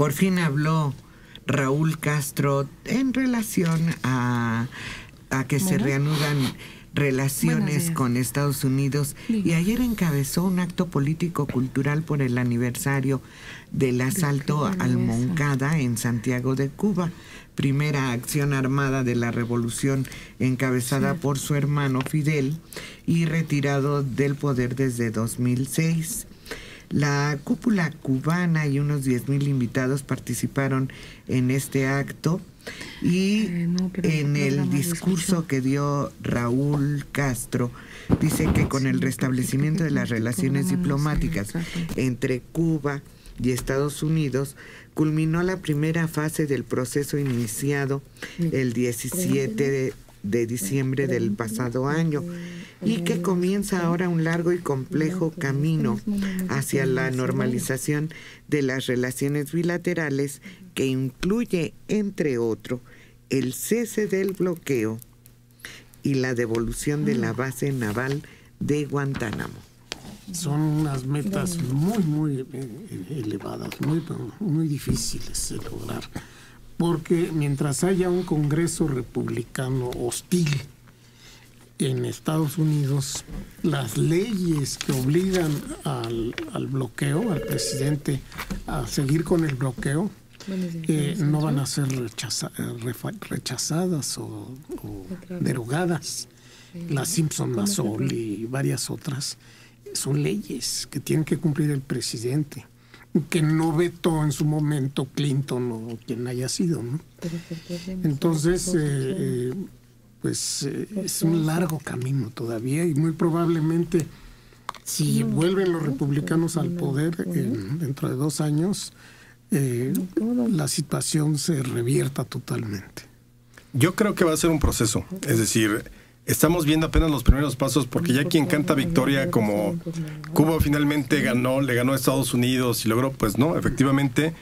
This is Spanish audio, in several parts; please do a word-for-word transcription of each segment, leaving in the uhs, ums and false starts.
Por fin habló Raúl Castro en relación a, a que bueno. se reanudan relaciones con Estados Unidos. Diga. Y ayer encabezó un acto político-cultural por el aniversario del asalto al Moncada en Santiago de Cuba, primera acción armada de la revolución encabezada sí. por su hermano Fidel y retirado del poder desde dos mil seis. La cúpula cubana y unos diez mil invitados participaron en este acto y eh, no, en el discurso que dio Raúl Castro dice que con el restablecimiento de las relaciones diplomáticas entre Cuba y Estados Unidos culminó la primera fase del proceso iniciado el diecisiete de, de diciembre del pasado año y que comienza ahora un largo y complejo camino hacia la normalización de las relaciones bilaterales que incluye, entre otros, el cese del bloqueo y la devolución de la base naval de Guantánamo. Son unas metas muy, muy elevadas, muy, muy difíciles de lograr, porque mientras haya un Congreso republicano hostil en Estados Unidos, las leyes que obligan al, al bloqueo, al presidente a seguir con el bloqueo, eh, no van a ser rechaza, rechazadas o, o derogadas. La Simpson-Massol y varias otras son leyes que tiene que cumplir el presidente, que no vetó en su momento Clinton o quien haya sido, ¿no? Entonces, eh, eh, pues eh, es un largo camino todavía y muy probablemente si vuelven los republicanos al poder eh, dentro de dos años, eh, la situación se revierta totalmente. Yo creo que va a ser un proceso, es decir, estamos viendo apenas los primeros pasos porque ya quien canta victoria como Cuba finalmente ganó, le ganó a Estados Unidos y logró, pues no, efectivamente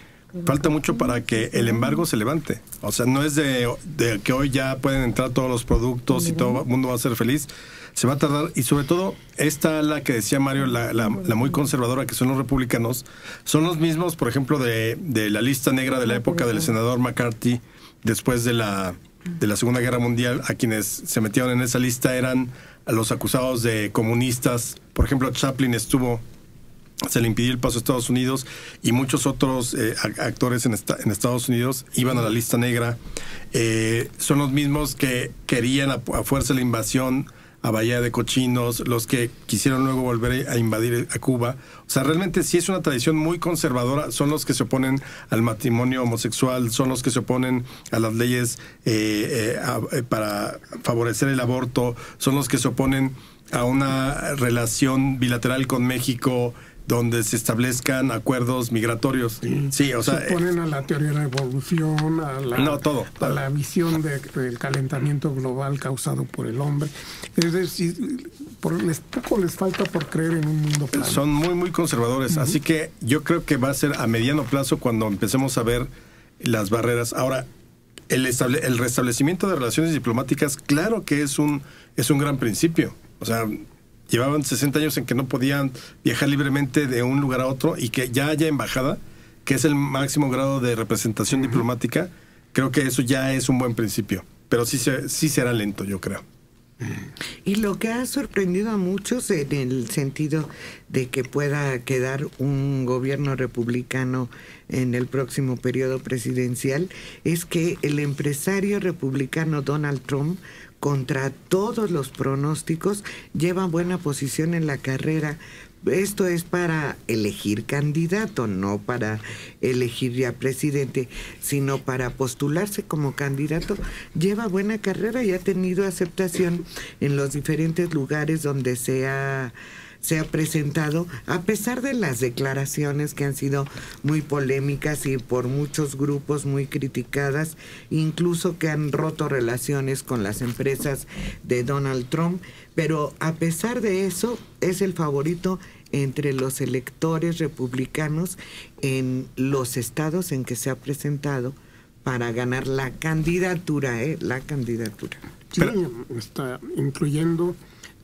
falta mucho para que el embargo se levante. O sea, no es de, de que hoy ya pueden entrar todos los productos y todo el mundo va a ser feliz. Se va a tardar, y sobre todo esta ala que decía Mario, la, la, la muy conservadora, que son los republicanos, son los mismos, por ejemplo, de, de la lista negra de la época del senador McCarthy después de la... de la Segunda Guerra Mundial, a quienes se metieron en esa lista eran los acusados de comunistas. Por ejemplo, Chaplin estuvo, se le impidió el paso a Estados Unidos, y muchos otros eh, actores en, esta, en Estados Unidos iban a la lista negra. Eh, son los mismos que querían a, a fuerza la invasión a Bahía de Cochinos, los que quisieron luego volver a invadir a Cuba. O sea, realmente sí es una tradición muy conservadora. Son los que se oponen al matrimonio homosexual, son los que se oponen a las leyes eh, eh, a, eh, para favorecer el aborto, son los que se oponen a una relación bilateral con México donde se establezcan acuerdos migratorios. Sí, sí, o sea... Se oponen a la teoría de la evolución, a la, no, todo, todo. A la visión de, del calentamiento global causado por el hombre. Es decir, por, les, poco les falta por creer en un mundo plano. Son muy, muy conservadores. Uh-huh. Así que yo creo que va a ser a mediano plazo cuando empecemos a ver las barreras. Ahora, el, estable, el restablecimiento de relaciones diplomáticas, claro que es un, es un gran principio. O sea... Llevaban sesenta años en que no podían viajar libremente de un lugar a otro y que ya haya embajada, que es el máximo grado de representación uh-huh. diplomática, creo que eso ya es un buen principio. Pero sí, sí será lento, yo creo. Y lo que ha sorprendido a muchos en el sentido de que pueda quedar un gobierno republicano en el próximo periodo presidencial es que el empresario republicano Donald Trump, contra todos los pronósticos, lleva buena posición en la carrera. Esto es para elegir candidato, no para elegir ya presidente, sino para postularse como candidato. Lleva buena carrera y ha tenido aceptación en los diferentes lugares donde se ha, se ha presentado, a pesar de las declaraciones que han sido muy polémicas y por muchos grupos muy criticadas, incluso que han roto relaciones con las empresas de Donald Trump. Pero a pesar de eso, es el favorito entre los electores republicanos en los estados en que se ha presentado para ganar la candidatura, ¿eh? La candidatura. Sí, está incluyendo...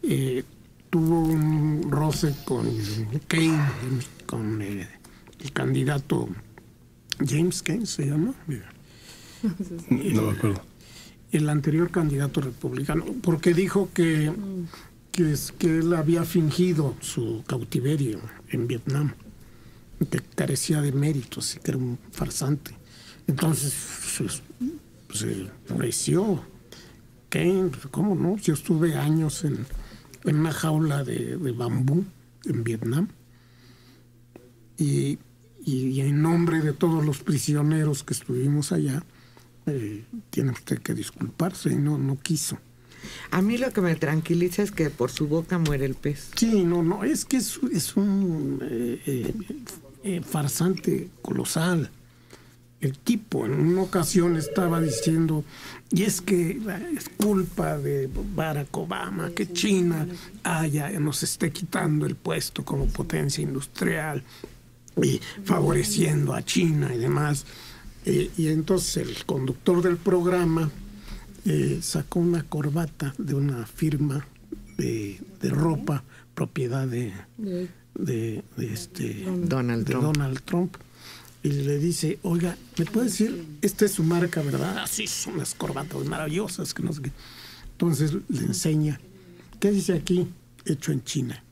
Eh, tuvo un roce con Kane, con el, el candidato James Kane se llama. No me acuerdo. El anterior candidato republicano, porque dijo que, que, es, que él había fingido su cautiverio en Vietnam, que carecía de méritos, que era un farsante. Entonces se ofreció. Kane, ¿cómo no? Yo estuve años en, en una jaula de, de bambú en Vietnam y, y en nombre de todos los prisioneros que estuvimos allá, Eh, tiene usted que disculparse, y no, no quiso. A mí lo que me tranquiliza es que por su boca muere el pez. Sí, no, no, es que es, es un eh, eh, eh, farsante colosal. El tipo en una ocasión estaba diciendo, y es que es culpa de Barack Obama que China haya, nos esté quitando el puesto como potencia industrial y favoreciendo a China y demás. Eh, y entonces el conductor del programa eh, sacó una corbata de una firma de, de ropa propiedad de, de, de, este, Donald, de Trump. Donald Trump y le dice, oiga, ¿me puede decir? Esta es su marca, ¿verdad? Así son las corbatas maravillosas que no sé qué. Entonces le enseña, ¿qué dice aquí? Hecho en China.